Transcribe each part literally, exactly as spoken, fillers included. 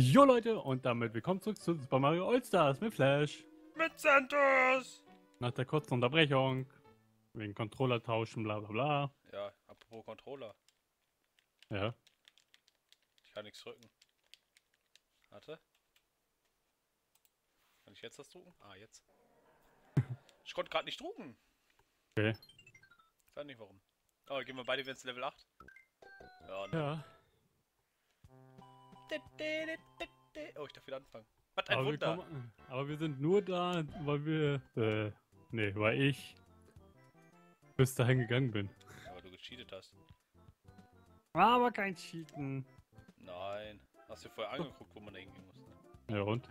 Jo Leute, und damit willkommen zurück zu Super Mario All-Stars mit Flash. Mit Santos! Nach der kurzen Unterbrechung. Wegen Controller tauschen, bla bla bla. Ja, apropos Controller. Ja. Ich kann nichts drücken. Warte. Kann ich jetzt das drücken? Ah, jetzt. Ich konnte gerade nicht drucken. Okay. Ich weiß nicht warum. Oh, gehen wir beide wieder ins Level acht? Ja, ne. Ja. Oh, ich darf wieder anfangen. Was ein aber Wunder! Wir kommen, aber wir sind nur da, weil wir... Äh, ne, weil ich... bis dahin gegangen bin. Aber du gecheatet hast. Aber kein Cheaten! Nein. Hast du vorher angeguckt, wo man da hingehen muss, ne? Ja, und?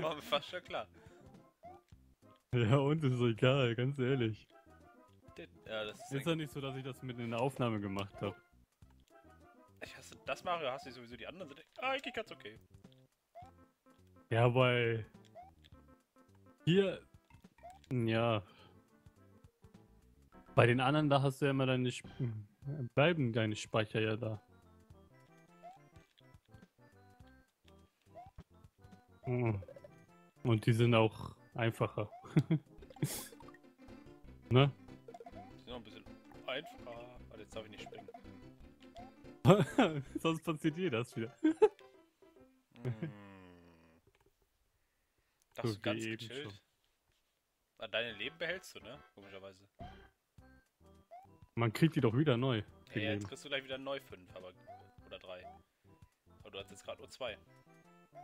War mir fast schon klar. Ja, und? Ist egal, ganz ehrlich. Ja, das ist... Ist ja nicht so, dass ich das mit in der Aufnahme gemacht habe. Ich hasse das Mario, hasse ich sowieso, die anderen sind... Ah, ich ganz okay. Ja, weil... Hier... Ja... Bei den anderen, da hast du ja immer deine... Sp bleiben deine Speicher ja da. Und die sind auch einfacher. Ne? Die sind auch ein bisschen einfacher. Aber jetzt darf ich nicht springen. Sonst passiert dir das wieder. Hm. Das so, ist ganz gechillt. Ah, deine Leben behältst du, ne? Komischerweise. Man kriegt die doch wieder neu. Ja, ja, jetzt kriegst du gleich wieder neu fünf, aber oder drei. Aber du hast jetzt gerade nur zwei.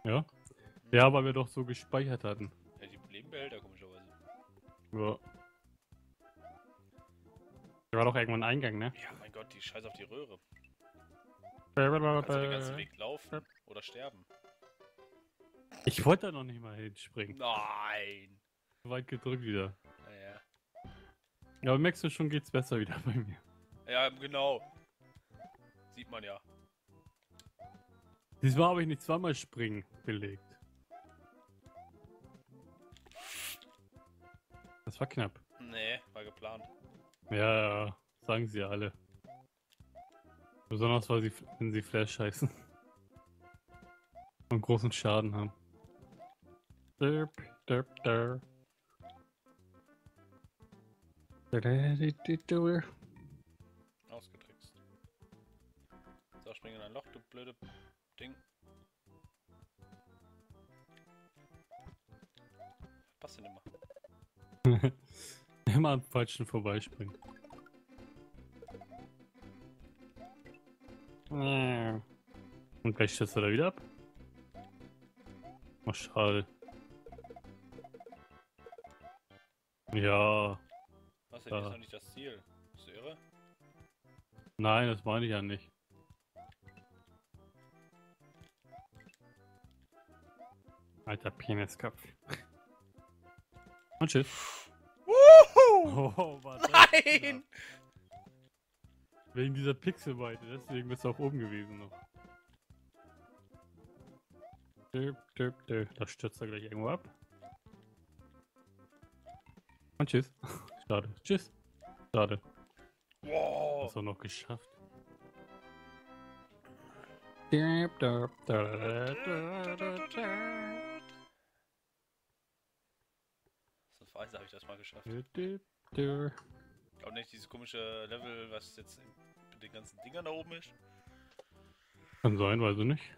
Ja? Hm. Ja, weil wir doch so gespeichert hatten. Ja, die Leben behält er komischerweise. Ja. Da war doch irgendwann ein Eingang, ne? Ja, mein Gott, die Scheiße auf die Röhre. Kannst du den ganzen Weg laufen oder sterben? Ich wollte da noch nicht mal hinspringen. Nein! Weit gedrückt wieder. Naja. Ja, aber merkst du schon, geht's besser wieder bei mir. Ja, genau. Sieht man ja. Diesmal habe ich nicht zweimal springen belegt. Das war knapp. Nee, war geplant. Ja, ja, sagen sie ja alle. Besonders, weil sie, wenn sie Flash heißen. Und großen Schaden haben. Derp, derp, derp. Ausgetrickst. So, spring in ein Loch, du blöde Ding. Passt denn immer? Immer am falschen vorbeispringen. Und gleich stürzt er da wieder ab. Oh, schade. Ja. Was denn, das ist doch nicht das Ziel? Bist du irre? Nein, das meine ich ja nicht. Alter Peniskopf. Und tschüss. Wuhu! Oh, war das nein! Klar. Wegen dieser Pixelweite, deswegen bist du auch oben gewesen noch. Döp, döp, döp. Da stürzt er gleich irgendwo ab. Und tschüss. Schade. Tschüss. Schade. Wow. Hast du noch geschafft. Döp, döp, döp, döp, döp, döp. So weise habe ich das mal geschafft. Döp, döp, döp. Auch nicht dieses komische Level, was jetzt mit den ganzen Dingern da oben ist. Kann sein, weiß ich nicht.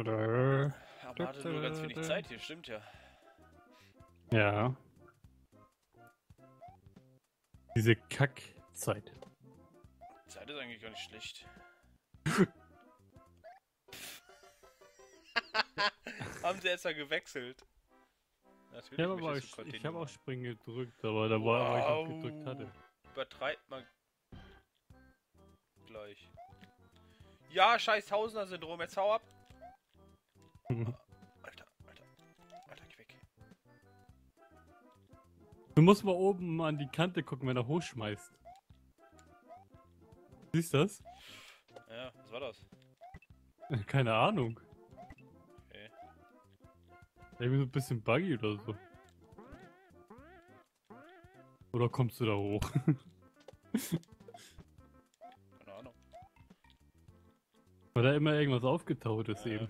Aber hatte nur ganz wenig Zeit hier, stimmt ja. Ja. Diese Kackzeit. Zeit ist eigentlich gar nicht schlecht. Haben sie erst mal gewechselt. Natürlich, ja, aber ich ich habe auch Springen gedrückt, aber da war wow. Ich auch gedrückt hatte. Übertreibt man gleich. Ja, scheiß Tausender-Syndrom, jetzt hau ab! Mhm. Alter, Alter, Alter, geh weg. Du musst mal oben an die Kante gucken, wenn er hochschmeißt. Siehst du das? Ja, was war das? Keine Ahnung. Irgendwie so ein bisschen buggy oder so. Oder kommst du da hoch? Keine Weil da immer irgendwas aufgetaut ist ja. eben.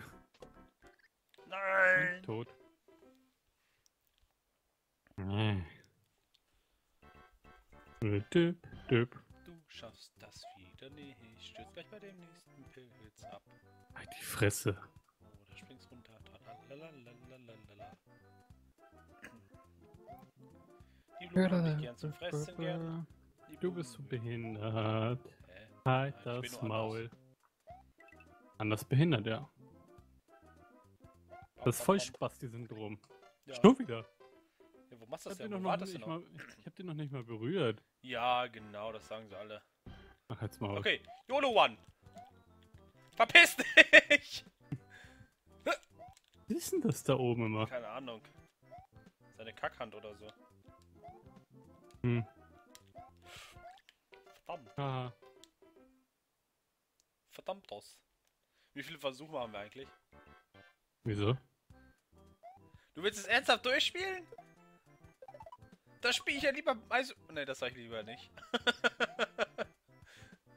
Nein! Tot. Nein. Du schaffst das wieder nicht. Ich stürze gleich bei dem nächsten Pilz ab. Ach, die Fresse. Oh, da springst runter. Die Blumen haben dich gern zum Fressen gern. Du bist so behindert. Äh, halt nein, das Maul. Anders. anders behindert, ja. Das ist voll Spasti-Syndrom. Ja. Schnur wieder. Ja, wo machst du das denn? Ich hab den noch nicht mal berührt. Ja, genau, das sagen sie alle. Ach, jetzt mal. Okay, YOLO One! Verpiss dich! Was ist denn das da oben immer? Keine Ahnung. Seine Kackhand oder so. Hm. Verdammt. Aha. Verdammt aus. Wie viele Versuche haben wir eigentlich? Wieso? Du willst es ernsthaft durchspielen? Das spiele ich ja lieber... Also, ne, das sag ich lieber nicht.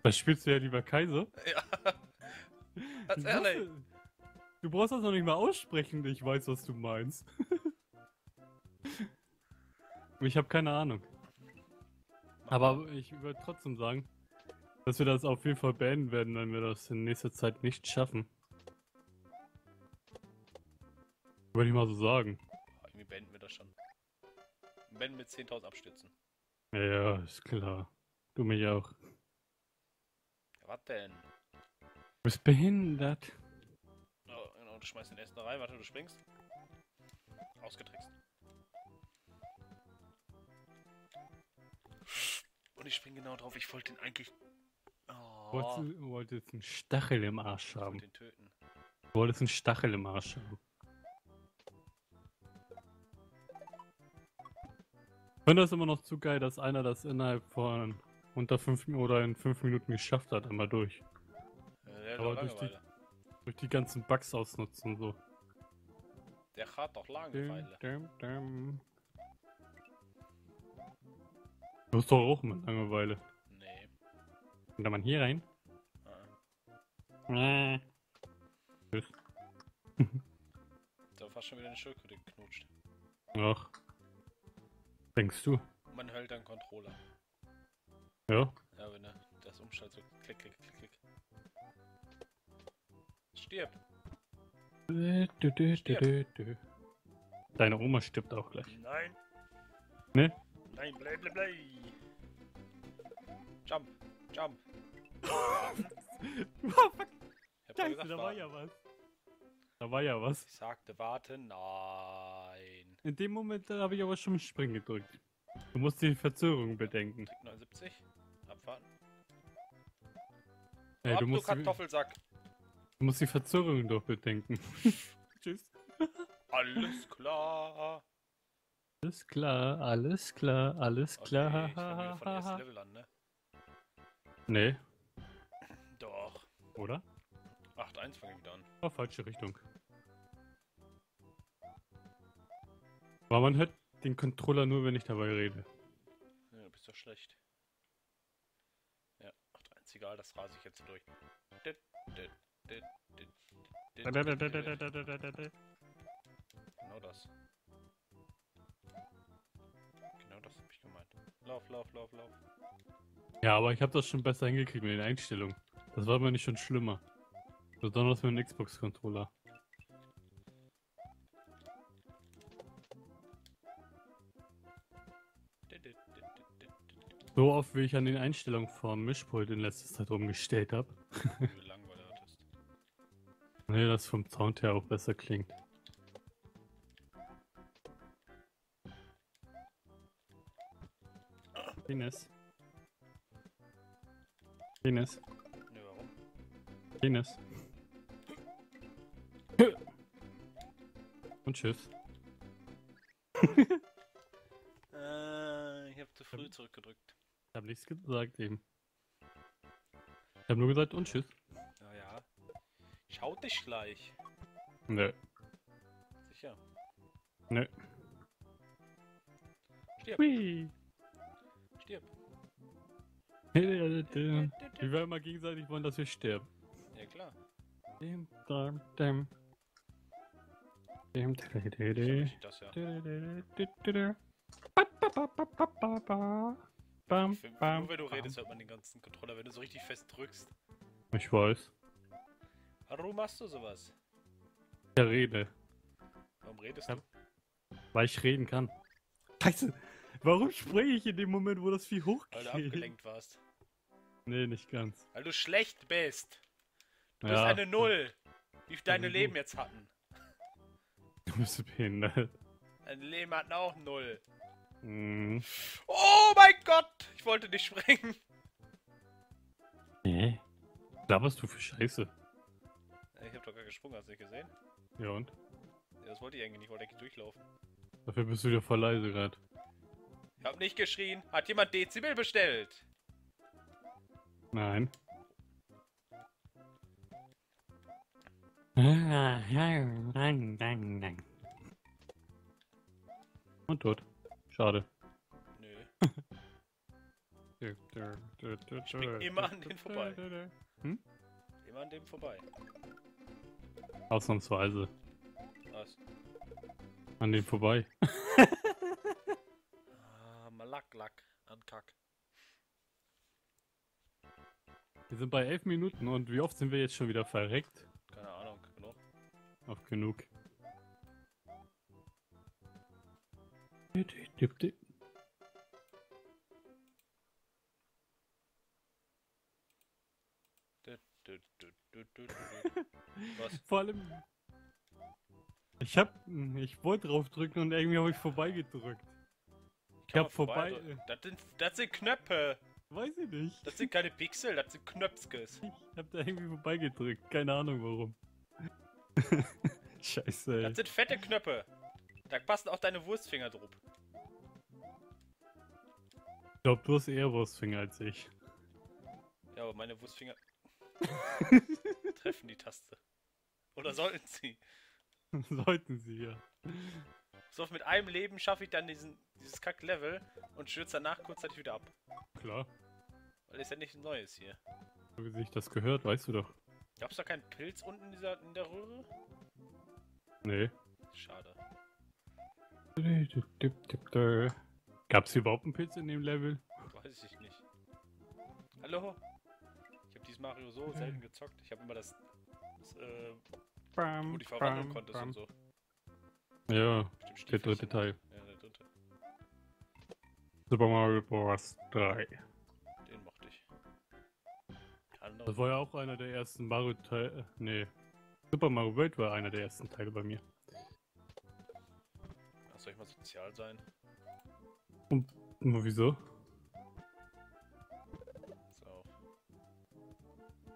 Das spielst du ja lieber Kaiser? Ja. Ganz ehrlich. Du brauchst das noch nicht mal aussprechen, ich weiß, was du meinst. Ich habe keine Ahnung. Aber ich würde trotzdem sagen, dass wir das auf jeden Fall beenden werden, wenn wir das in nächster Zeit nicht schaffen. Würde ich mal so sagen. Irgendwie beenden wir das schon. Wenn mit zehntausend Abstürzen. Ja, ja, ist klar. Du mich auch. Ja, was denn? Du bist behindert. Oh, genau, du schmeißt den ersten rein. Warte, du springst. Ausgetrickst. Und ich spring genau drauf. Ich wollte den eigentlich... Oh. Wolltest du wolltest einen Stachel im Arsch haben. Ich wollte den töten. Du wolltest einen Stachel im Arsch haben. Ich finde das immer noch zu geil, dass einer das innerhalb von unter fünf oder in fünf Minuten geschafft hat, einmal durch. Ja, aber durch die, durch die ganzen Bugs ausnutzen so. Der hat doch Langeweile. Dum, dum, dum. Du hast doch auch mit Langeweile. Nee. Und dann man hier rein? Ah. Tschüss. Da war fast schon wieder eine Schildkröte geknutscht. Ach. Denkst du? Man hält einen Controller. Ja? Ja, wenn er das umschaltet, so klick, klick, klick, klick. Stirb! Du, du, du, Stirb. Du, du. Deine Oma stirbt auch gleich. Nein! Ne? Nein, blei, blei, blei! Jump! Jump! Fuck! Ich hab gesagt, da war ja was. Da war ja was. Ich sagte, warte, nein! In dem Moment habe ich aber schon Spring gedrückt. Du musst die Verzögerung bedenken. neunundsiebzig. Abfahren. Ey, du, musst du Kartoffelsack. Du musst die Verzögerung doch bedenken. Tschüss. Alles klar. Alles klar, alles klar, alles klar. Okay, ich fange wieder von ersten Level an, ne? Nee. Doch. Oder? acht eins fange ich wieder an. Oh, falsche Richtung. Aber man hört den Controller nur, wenn ich dabei rede. Ja, du bist doch schlecht. Ja, ach, ist egal, das rase ich jetzt durch. Genau das. Genau das hab ich gemeint. Lauf, lauf, lauf, lauf. Ja, aber ich habe das schon besser hingekriegt mit den Einstellungen. Das war mir nicht schon schlimmer. Besonders mit dem Xbox-Controller. So oft, wie ich an den Einstellungen vom Mischpult in letzter Zeit rumgestellt habe. Wie du Langeweile hattest. Nee, das vom Sound her auch besser klingt. Penis. Penis. Nee, warum? Penis. Und tschüss. äh, ich hab zu früh zurückgedrückt. Ich hab nichts gesagt eben. Ich hab nur gesagt und tschüss. Naja. Schau dich gleich. Nö. Sicher? Nö. Stirb. Hui. Stirb. Die werden mal gegenseitig wollen, dass wir sterben. Ja klar. Dem, dem, dem. Dem, das ja. Bam, find, bam, nur wenn du bam. redest, hört man den ganzen Controller, wenn du so richtig fest drückst. Ich weiß. Warum machst du sowas? Ich rede. Warum redest du? Weil ich reden kann. Scheiße! Warum spreche ich in dem Moment, wo das Vieh hochgeht? Weil du abgelenkt warst. Nee, nicht ganz. Weil du schlecht bist. Du ja. bist eine Null, wie deine also Leben jetzt hatten. Du bist behindert. Deine Leben hatten auch Null. Mhm. Oh mein Gott! Ich wollte dich sprengen. Nee. Laberst du für Scheiße? Ich hab doch gar gesprungen, hast du nicht gesehen? Ja und? Ja, das wollte ich eigentlich nicht, wollte eigentlich durchlaufen. Dafür bist du wieder voll leise gerade. Ich hab nicht geschrien. Hat jemand Dezibel bestellt? Nein. Und tot. Schade. Nö. Ich bin immer an den vorbei. Hm? Immer an dem vorbei. Ausnahmsweise. Was? An dem vorbei. Lack, Lack, am Kack. Wir sind bei elf Minuten und wie oft sind wir jetzt schon wieder verreckt? Keine Ahnung, genug. Auf genug. Was? Vor allem... Ich hab... Ich wollte drauf drücken und irgendwie habe ich vorbeigedrückt. Ich hab vorbei. vorbei. Das, sind, das sind Knöpfe. Weiß ich nicht. Das sind keine Pixel, das sind Knöpskes. Ich hab da irgendwie vorbeigedrückt. Keine Ahnung warum. Scheiße, ey. Das sind fette Knöpfe. Da passen auch deine Wurstfinger drauf. Ich glaub, du hast eher Wurstfinger als ich. Ja, aber meine Wurstfinger treffen die Taste. Oder sollten sie? Sollten sie, ja. So, mit einem Leben schaffe ich dann diesen, dieses Kack-Level und stürze danach kurzzeitig wieder ab. Klar. Weil ist ja nichts Neues hier. So wie sich das gehört, weißt du doch. Gab's da keinen Pilz unten in, dieser, in der Röhre? Nee. Schade. Gab's hier überhaupt einen Pilz in dem Level? Weiß ich nicht. Hallo? Ich hab dieses Mario so selten gezockt. Ich hab immer das... das äh, bam, wo du dich verwandeln bam, konntest bam. und so. Ja, der dritte Teil. Ja, der dritte. Super Mario Bros drei. Den mochte ich. Andere. Das war ja auch einer der ersten Mario Teile. Nee. Super Mario World war einer der ersten Teile bei mir. Ach, soll ich mal sozial sein? Und nur wieso? So.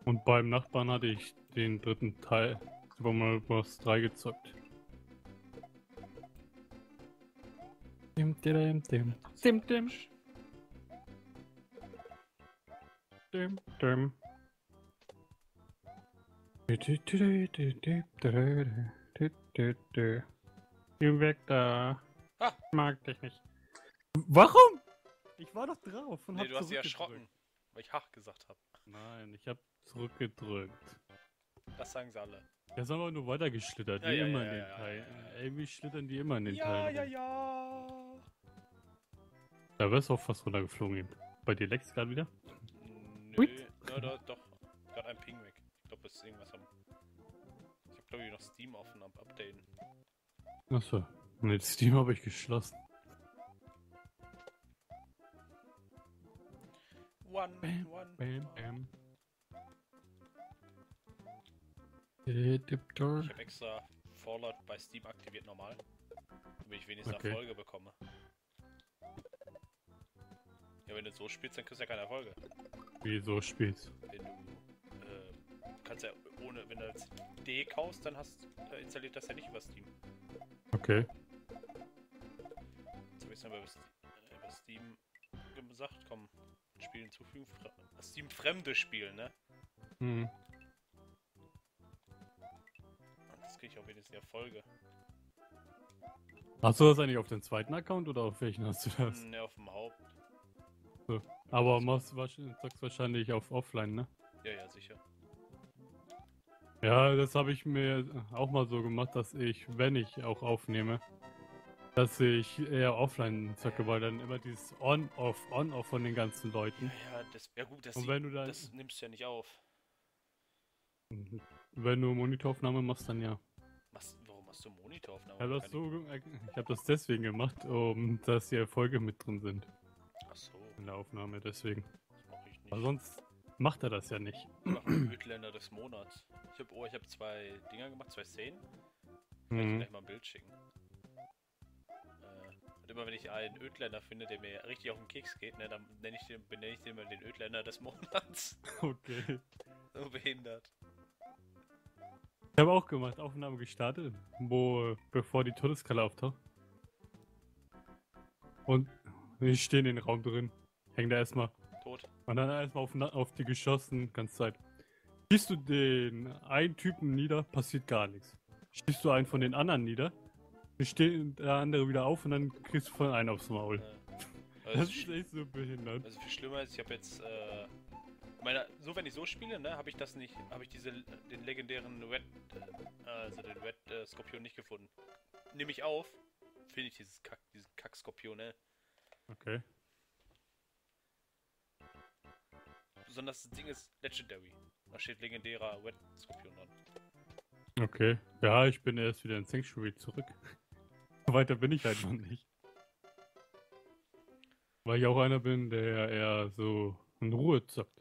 Und beim Nachbarn hatte ich den dritten Teil Super Mario Bros drei gezockt. Dim, dim, dim, dim, dim, dim, dim. Geh weg da. Ah. Mag dich nicht. Warum? Ich war doch drauf und nee, hab du hast sie erschrocken, weil ich Hach gesagt habe. Nein, ich hab zurückgedrückt. Das sagen sie alle. Der sind aber nur weitergeschlittert, ja, wie ja, immer ja, in den ja, Teil. Ja, ja, ja. Irgendwie schlittern die immer in den ja, Teil. Ja, ja, ja. Da wärst du auch fast runtergeflogen eben. Bei dir leckst gerade wieder? Nö, na, da, doch. Gerade ein Ping weg. Ich glaube, das ist irgendwas am... Ich hab, glaube ich, noch Steam offen am Updaten. Achso. Ne, Steam habe ich geschlossen. One, bam, one, bam, bam. Ich habe extra Fallout bei Steam aktiviert normal, damit ich wenigstens okay. Erfolge bekomme. Ja, wenn du so spielst, dann kriegst du ja keine Erfolge. Wie so spielst? Wenn du äh, kannst ja ohne, wenn du jetzt D kaufst, dann hast äh, installiert das ja nicht über Steam. Okay. Jetzt habe ich es aber über Steam gesagt, komm, Spiel hinzufügen, Fre Steam fremde spielen, ne? Mhm. Ich auch wenigstens Erfolge. Hast du das eigentlich auf den zweiten Account oder auf welchen hast du das? Ne, auf dem Haupt. So. Aber machst du wahrscheinlich, zockst wahrscheinlich auf Offline, ne? Ja, ja, sicher. Ja, das habe ich mir auch mal so gemacht, dass ich, wenn ich auch aufnehme, dass ich eher offline zocke, weil dann immer dieses On-Off, On-Off von den ganzen Leuten. Ja, ja, das, ja gut, das, und wenn du dann, das nimmst du ja nicht auf. Wenn du Monitoraufnahme machst, dann ja. Was, warum machst du Monitoraufnahme? Ja, das so, ich habe das deswegen gemacht, um dass die Erfolge mit drin sind. Ach so. In der Aufnahme, deswegen. Das mach ich nicht. Aber sonst macht er das ja nicht. Ich mach den Ödländer des Monats. Ich habe oh, ich hab zwei Dinger gemacht, zwei Szenen. Kann ich dir gleich mal ein Bild schicken. Und immer wenn ich einen Ödländer finde, der mir richtig auf den Keks geht, ne, dann benenne ich den, benenne ich den mal den Ödländer des Monats. Okay. So behindert. Ich habe auch gemacht, Aufnahme gestartet, wo, bevor die Todeskralle auftaucht. Und ich stehe in den Raum drin, hänge da erstmal. Tot. Und dann erstmal auf, auf die geschossen, ganze Zeit. Schießt du den einen Typen nieder, passiert gar nichts. Schießt du einen von den anderen nieder, dann steht der andere wieder auf und dann kriegst du von einem aufs Maul. Ja. Also das ist echt so behindert. Also viel schlimmer ist, ich habe jetzt, äh, meine, so wenn ich so spiele, ne, habe ich das nicht, habe ich diese, den legendären Red, äh, also den Red äh, Skorpion nicht gefunden. Nehme ich auf, finde ich dieses Kack, diesen Kack-Skorpion, ne. Okay. Besonders das Ding ist Legendary. Da steht legendärer Red Skorpion dran. Okay. Ja, ich bin erst wieder in Sanctuary zurück. Weiter bin ich halt noch nicht. Weil ich auch einer bin, der eher so in Ruhe zockt.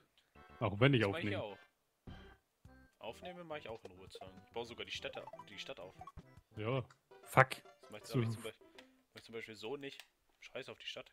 Auch wenn ich das aufnehme. Mach ich auch. Aufnehme mache ich auch in Ruhe zocken. Ich baue sogar die Stadt, die Stadt auf. Ja. Fuck. Das mache ich, so. ich, zum Beispiel, mache ich zum Beispiel so nicht. Scheiß auf die Stadt.